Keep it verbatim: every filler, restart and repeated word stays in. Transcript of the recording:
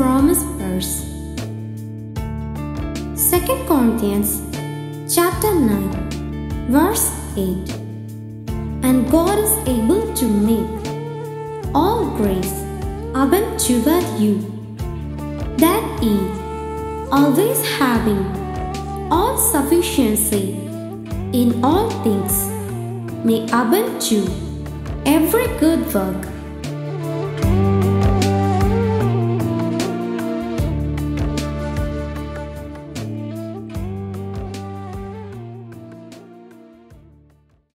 from his purse. Second Corinthians chapter nine verse eight. And God is able to make all grace abound toward you, that ye, always having all sufficiency in all things, may abound to every good work.